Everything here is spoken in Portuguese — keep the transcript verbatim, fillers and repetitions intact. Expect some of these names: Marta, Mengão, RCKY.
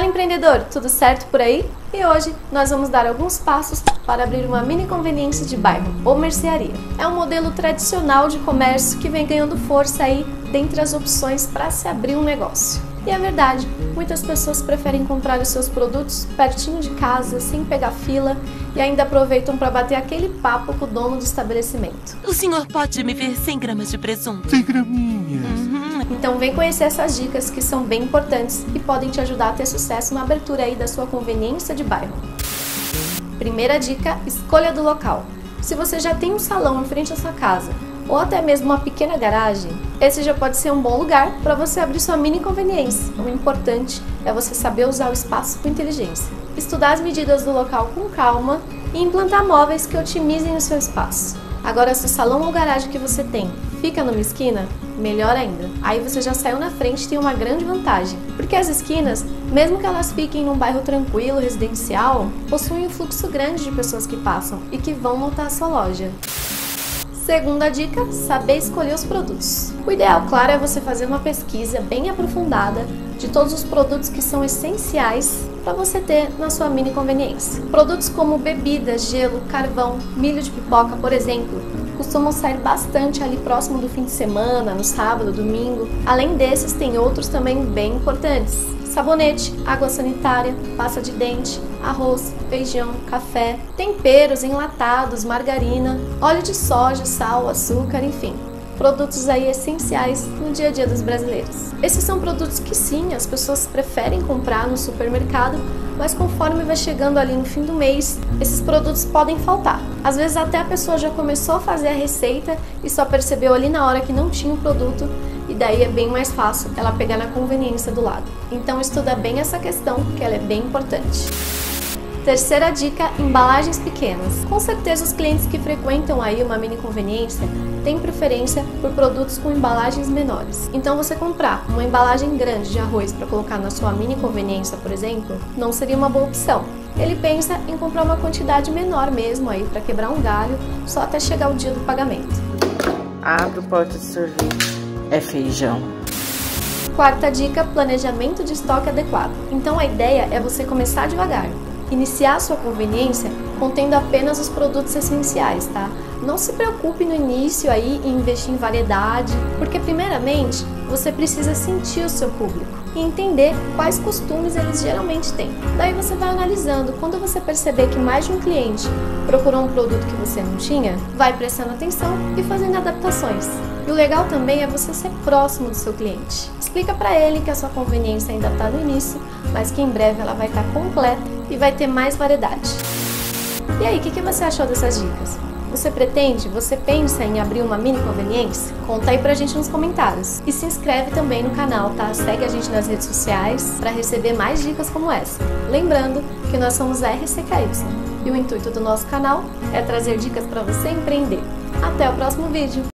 Fala empreendedor, tudo certo por aí? E hoje nós vamos dar alguns passos para abrir uma mini conveniência de bairro ou mercearia. É um modelo tradicional de comércio que vem ganhando força aí dentre as opções para se abrir um negócio. E é verdade, muitas pessoas preferem comprar os seus produtos pertinho de casa, sem pegar fila, e ainda aproveitam para bater aquele papo com o dono do estabelecimento. O senhor pode me ver cem gramas de presunto? cem graminhas. Uhum. Então vem conhecer essas dicas que são bem importantes e podem te ajudar a ter sucesso na abertura aí da sua conveniência de bairro. Primeira dica, escolha do local. Se você já tem um salão em frente à sua casa, ou até mesmo uma pequena garagem, esse já pode ser um bom lugar para você abrir sua mini conveniência. O importante é você saber usar o espaço com inteligência, estudar as medidas do local com calma e implantar móveis que otimizem o seu espaço. Agora, se o salão ou garagem que você tem fica numa esquina, melhor ainda. Aí você já saiu na frente e tem uma grande vantagem, porque as esquinas, mesmo que elas fiquem num bairro tranquilo, residencial, possuem um fluxo grande de pessoas que passam e que vão montar a sua loja. Segunda dica, saber escolher os produtos. O ideal, claro, é você fazer uma pesquisa bem aprofundada de todos os produtos que são essenciais para você ter na sua mini conveniência. Produtos como bebidas, gelo, carvão, milho de pipoca, por exemplo, costumam sair bastante ali próximo do fim de semana, no sábado, domingo. Além desses, tem outros também bem importantes. Sabonete, água sanitária, pasta de dente, arroz, feijão, café, temperos, enlatados, margarina, óleo de soja, sal, açúcar, enfim. Produtos aí essenciais no dia a dia dos brasileiros. Esses são produtos que sim, as pessoas preferem comprar no supermercado, mas conforme vai chegando ali no fim do mês, esses produtos podem faltar. Às vezes até a pessoa já começou a fazer a receita e só percebeu ali na hora que não tinha o produto, e daí é bem mais fácil ela pegar na conveniência do lado. Então estuda bem essa questão, porque ela é bem importante. Terceira dica, embalagens pequenas. Com certeza os clientes que frequentam aí uma mini conveniência têm preferência por produtos com embalagens menores. Então você comprar uma embalagem grande de arroz para colocar na sua mini conveniência, por exemplo, não seria uma boa opção. Ele pensa em comprar uma quantidade menor mesmo aí para quebrar um galho, só até chegar o dia do pagamento. Abre o pote de sorvete. É feijão. Quarta dica, planejamento de estoque adequado. Então a ideia é você começar devagar. Iniciar a sua conveniência contendo apenas os produtos essenciais, tá? Não se preocupe no início aí em investir em variedade, porque primeiramente você precisa sentir o seu público e entender quais costumes eles geralmente têm. Daí você vai analisando. Quando você perceber que mais de um cliente procurou um produto que você não tinha, vai prestando atenção e fazendo adaptações. E o legal também é você ser próximo do seu cliente. Explica para ele que a sua conveniência ainda está no início, mas que em breve ela vai estar completa e vai ter mais variedade. E aí, o que, que você achou dessas dicas? Você pretende? Você pensa em abrir uma mini conveniência? Conta aí pra gente nos comentários. E se inscreve também no canal, tá? Segue a gente nas redes sociais para receber mais dicas como essa. Lembrando que nós somos a R C K Y e o intuito do nosso canal é trazer dicas para você empreender. Até o próximo vídeo!